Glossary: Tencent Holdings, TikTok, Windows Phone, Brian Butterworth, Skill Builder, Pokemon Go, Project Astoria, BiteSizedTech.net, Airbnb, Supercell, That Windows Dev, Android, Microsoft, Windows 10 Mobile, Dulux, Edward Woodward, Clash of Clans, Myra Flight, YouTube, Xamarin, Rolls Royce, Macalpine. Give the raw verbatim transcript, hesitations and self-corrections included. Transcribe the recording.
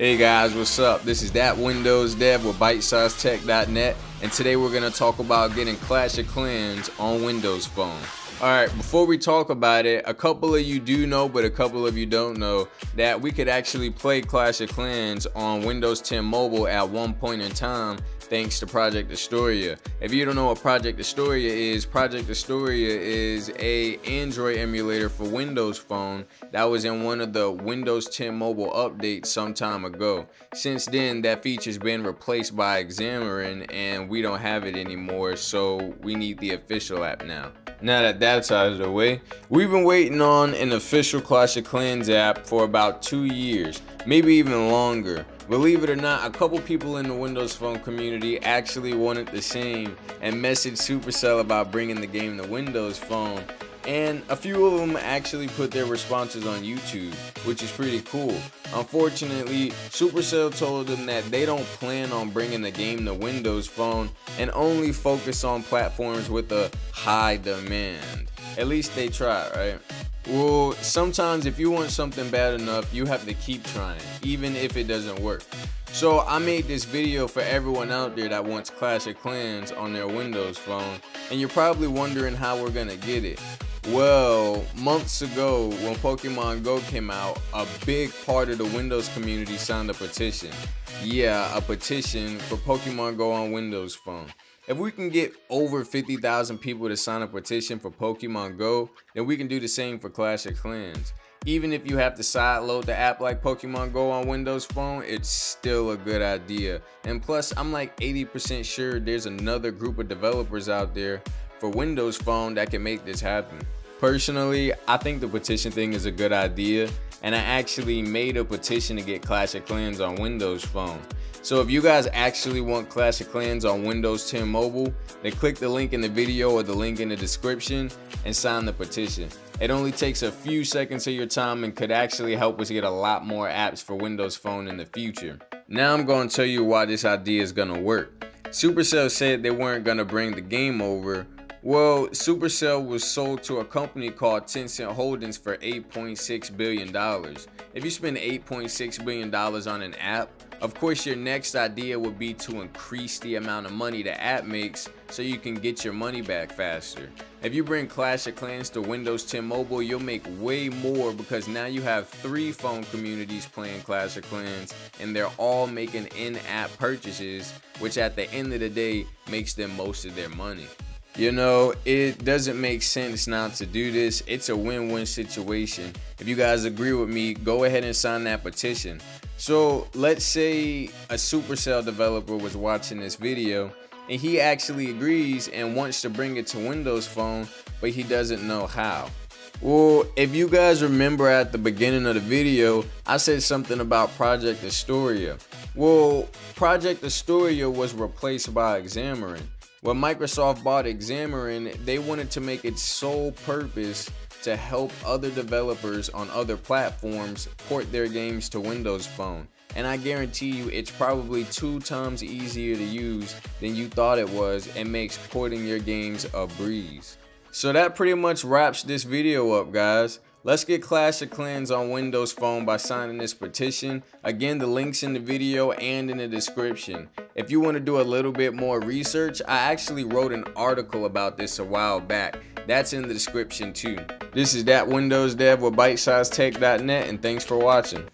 Hey guys, what's up? This is That Windows Dev with bite sized tech dot net, and today we're going to talk about getting Clash of Clans on Windows Phone. Alright, before we talk about it, a couple of you do know, but a couple of you don't know, that we could actually play Clash of Clans on Windows ten Mobile at one point in time, thanks to Project Astoria. If you don't know what Project Astoria is, Project Astoria is a Android emulator for Windows Phone that was in one of the Windows ten Mobile updates some time ago. Since then, that feature's been replaced by Xamarin, and we don't have it anymore, so we need the official app now. Now that that's out of the way, we've been waiting on an official Clash of Clans app for about two years, maybe even longer. Believe it or not, a couple people in the Windows Phone community actually wanted the same and messaged Supercell about bringing the game to Windows Phone, and a few of them actually put their responses on YouTube, which is pretty cool. Unfortunately, Supercell told them that they don't plan on bringing the game to Windows Phone and only focus on platforms with a high demand. At least they try, right? Well, sometimes if you want something bad enough, you have to keep trying, even if it doesn't work. So I made this video for everyone out there that wants Clash of Clans on their Windows Phone, and you're probably wondering how we're gonna get it. Well, months ago when Pokemon Go came out, a big part of the Windows community signed a petition. Yeah, a petition for Pokemon Go on Windows Phone. If we can get over fifty thousand people to sign a petition for Pokemon Go, then we can do the same for Clash of Clans. Even if you have to sideload the app like Pokemon Go on Windows Phone, it's still a good idea. And plus, I'm like eighty percent sure there's another group of developers out there for Windows Phone that can make this happen. Personally, I think the petition thing is a good idea, and I actually made a petition to get Clash of Clans on Windows Phone. So if you guys actually want Clash of Clans on Windows ten Mobile, then click the link in the video or the link in the description and sign the petition. It only takes a few seconds of your time and could actually help us get a lot more apps for Windows Phone in the future. Now I'm going to tell you why this idea is going to work. Supercell said they weren't going to bring the game over. Well, Supercell was sold to a company called Tencent Holdings for eight point six billion dollars. If you spend eight point six billion dollars on an app, of course your next idea would be to increase the amount of money the app makes so you can get your money back faster. If you bring Clash of Clans to Windows ten Mobile, you'll make way more because now you have three phone communities playing Clash of Clans and they're all making in-app purchases, which at the end of the day makes them most of their money. You know, it doesn't make sense not to do this. It's a win-win situation. If you guys agree with me, go ahead and sign that petition. So let's say a Supercell developer was watching this video and he actually agrees and wants to bring it to Windows Phone, but he doesn't know how. Well, if you guys remember at the beginning of the video, I said something about Project Astoria. Well, Project Astoria was replaced by Xamarin. When Microsoft bought Xamarin, they wanted to make its sole purpose to help other developers on other platforms port their games to Windows Phone. And I guarantee you it's probably two times easier to use than you thought it was and makes porting your games a breeze. So that pretty much wraps this video up, guys. Let's get Clash of Clans on Windows Phone by signing this petition. Again, the link's in the video and in the description. If you want to do a little bit more research, I actually wrote an article about this a while back. That's in the description too. This is That Windows Dev with bite sized tech dot net, and thanks for watching.